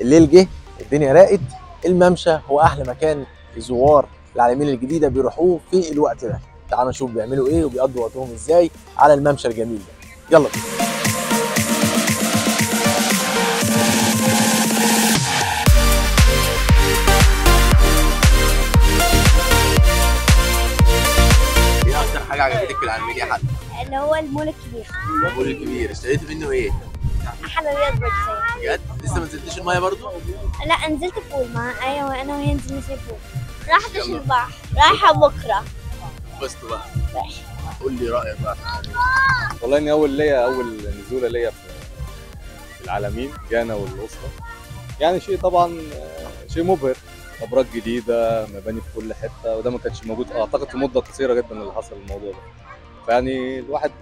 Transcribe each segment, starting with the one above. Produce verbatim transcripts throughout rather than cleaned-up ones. الليل جه، الدنيا راقت، الممشى هو احلى مكان الزوار العلمين الجديده بيروحوه في الوقت ده. تعالوا نشوف بيعملوا ايه وبيقضوا وقتهم ازاي على الممشى الجميل ده. يلا بينا. ايه اكتر حاجه عجبتك في العلمين يا حاج؟ اللي هو المول الكبير. المول الكبير اشتريت منه ايه؟ حلويات بجد. بجد؟ لسه ما نزلتيش الميه برضه؟ لا نزلت البول مع ايوه انا وهي نزلنا البول. راحتش البحر، رايحه بكره. بسط بقى. ماشي. قول لي رايك بقى. والله اني اول ليا اول نزوله ليا في العلمين، جانا والاسره. يعني شيء طبعا شيء مبهر، ابراج جديده، مباني في كل حته، وده ما كانش موجود اعتقد في مده قصيره جدا اللي حصل الموضوع ده. يعني الواحد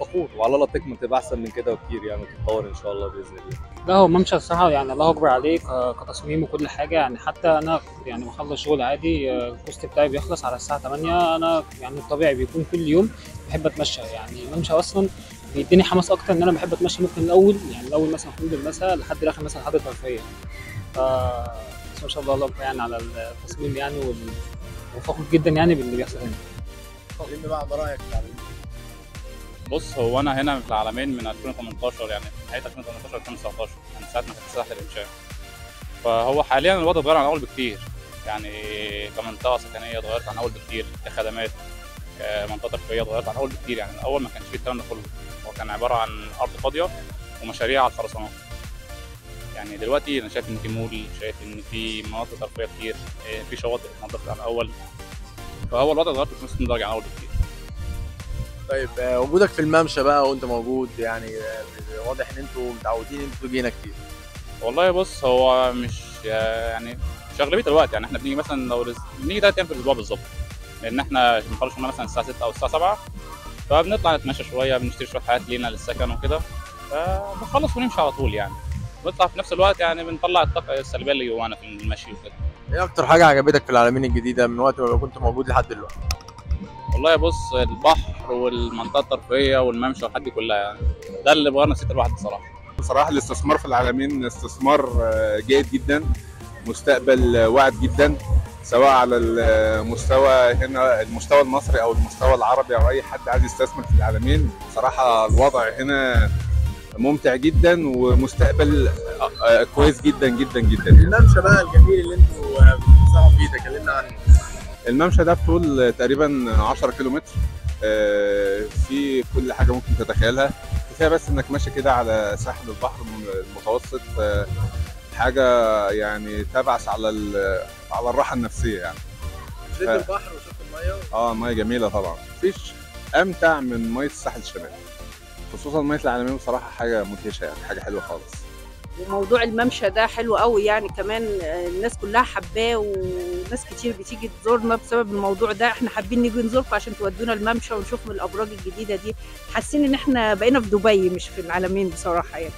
فخور وعلى الله تكمل تبقى احسن من كده وكتير يعني، وتتطور ان شاء الله باذن الله. لا هو ممشى الصراحه يعني الله اكبر عليه كتصميم وكل حاجه يعني. حتى انا يعني بخلص شغل عادي، الكوست بتاعي بيخلص على الساعه تمانية، انا يعني الطبيعي بيكون كل يوم بحب اتمشى يعني. الممشى اصلا بيديني حماس اكتر ان انا بحب اتمشى، ممكن الاول يعني الاول مثلا في المساء لحد الاخر مثلا لحد الطرفيه. ف بس ما شاء الله الله يعني على التصميم يعني، وفخور جدا يعني باللي بيحصل هنا. كلمني بقى عن رايك في العلمين. بص هو انا هنا في العلمين من ألفين وتمنتاشر يعني نهايه ألفين وتمنتاشر ألفين وتسعتاشر من ساعه ما فتحت ساحل الانشاء. فهو حاليا الوضع اتغير عن اول بكتير يعني، كمنطقه سكنيه اتغيرت عن اول بكتير، كخدمات كمنطقه ترفيهيه اتغيرت عن اول بكتير يعني. الاول ما كانش فيه الكلام ده كله، هو كان عباره عن ارض فاضيه ومشاريع على الخرسانات يعني. دلوقتي انا شايف ان في مول، شايف ان في مناطق ترفيهيه كتير، في شواطئ اتنضفت عن الاول، فهو الوضع اتغير خمسين درجة عن أول بكتير. طيب وجودك في الممشى بقى وأنت موجود يعني، واضح إن أنتوا متعودين أنتوا تجي هنا كتير. والله بص هو مش يعني مش أغلبية الوقت يعني، إحنا بنيجي مثلا لو بنيجي تلات أيام في الأسبوع بالظبط، لأن إحنا بنخلص شغلنا مثلا الساعة ستة أو الساعة سبعة، فبنطلع نتمشى شوية، بنشتري شوية حاجات لينا للسكن وكده، فبنخلص ونمشي على طول يعني. بنطلع في نفس الوقت يعني بنطلع الطاقة السلبية اللي جوانا في المشي وكده. ايه اكتر حاجه عجبتك في العلمين الجديده من وقت ما كنت موجود لحد دلوقتي؟ والله بص البحر والمنطقه الترفيهيه والممشى والحاجات دي كلها يعني، ده اللي بغير نسيت الواحد بصراحه. بصراحه الاستثمار في العلمين استثمار جيد جدا، مستقبل واعد جدا، سواء على المستوى هنا المستوى المصري او المستوى العربي او اي حد عايز يستثمر في العلمين. بصراحه الوضع هنا ممتع جدا ومستقبل كويس جدا جدا جدا. الممشى بقى الجميل اللي انتوا بتسعوا فيه ده كلمنا عنه. الممشى ده بطول تقريبا عشرة كيلو متر، في كل حاجه ممكن تتخيلها، كفايه بس انك ماشي كده على ساحل البحر المتوسط، حاجه يعني تبعث على على الراحه النفسيه يعني. شفت البحر وشفت الميه؟ اه ميه جميله طبعا، مفيش امتع من ميه الساحل الشمالي، خصوصا ميه العلمين بصراحه حاجه مدهشه يعني، حاجه حلوه خالص. وموضوع الممشى ده حلو قوي يعني، كمان الناس كلها حباه، وناس كتير بتيجي تزورنا بسبب الموضوع ده. احنا حابين نيجي نزوركم عشان تودونا الممشى ونشوف من الابراج الجديده دي، حاسين ان احنا بقينا في دبي مش في العلمين بصراحه يعني.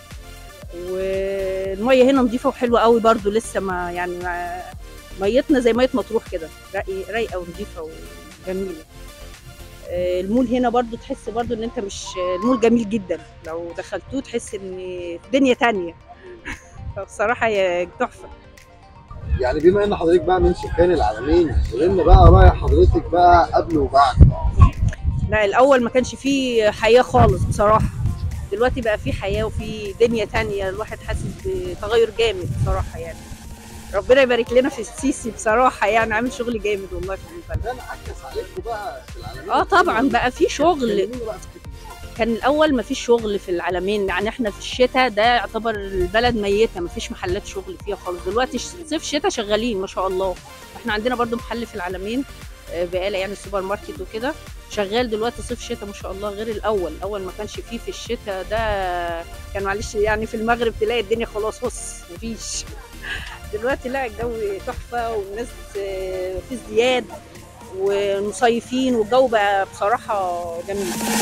والميه هنا نظيفه وحلوه قوي برده، لسه ما يعني ميتنا زي ميه مطروح كده، رايقه ونظيفه وجميله. المول هنا برضو تحس برضو ان انت مش، المول جميل جدا لو دخلتوه تحس ان في دنيا تانية. فبصراحة تحفة يعني. بما ان حضرتك بقى من سكان العلمين، قولنا بقى رأي حضرتك بقى قبل وبعد. لا الاول ما كانش فيه حياة خالص بصراحة، دلوقتي بقى فيه حياة وفيه دنيا تانية، الواحد حاسس بتغير جامد بصراحة يعني. ربنا يبارك لنا في السيسي بصراحه يعني، عامل شغل جامد والله في البلد. ده انعكس عليكم بقى في العلمين؟ اه طبعا بقى في شغل، كان الاول ما فيش شغل في العلمين يعني. احنا في الشتاء ده يعتبر البلد ميته، ما فيش محلات شغل فيها خالص. دلوقتي صيف شتاء شغالين ما شاء الله. احنا عندنا برده محل في العلمين بقاله يعني، السوبر ماركت وكده شغال دلوقتي صيف شتاء ما شاء الله، غير الاول. الاول ما كانش فيه في الشتاء ده، كان معلش يعني في المغرب تلاقي الدنيا خلاص بص ما فيش. دلوقتي لا الجو تحفه والناس في ازدياد ومصيفين والجو بقى بصراحه جميل.